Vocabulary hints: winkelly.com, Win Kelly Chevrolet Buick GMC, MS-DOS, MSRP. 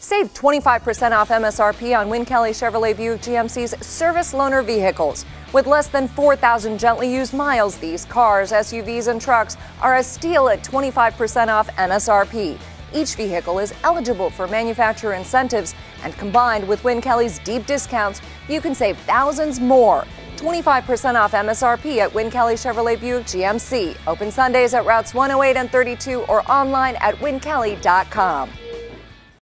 Save 25% off MSRP on Win Kelly Chevrolet Buick GMC's service loaner vehicles. With less than 4,000 gently used miles, these cars, SUVs, and trucks are a steal at 25% off MSRP. Each vehicle is eligible for manufacturer incentives, and combined with Win Kelly's deep discounts, you can save thousands more. 25% off MSRP at Win Kelly Chevrolet Buick GMC. Open Sundays at routes 108 and 32 or online at winkelly.com.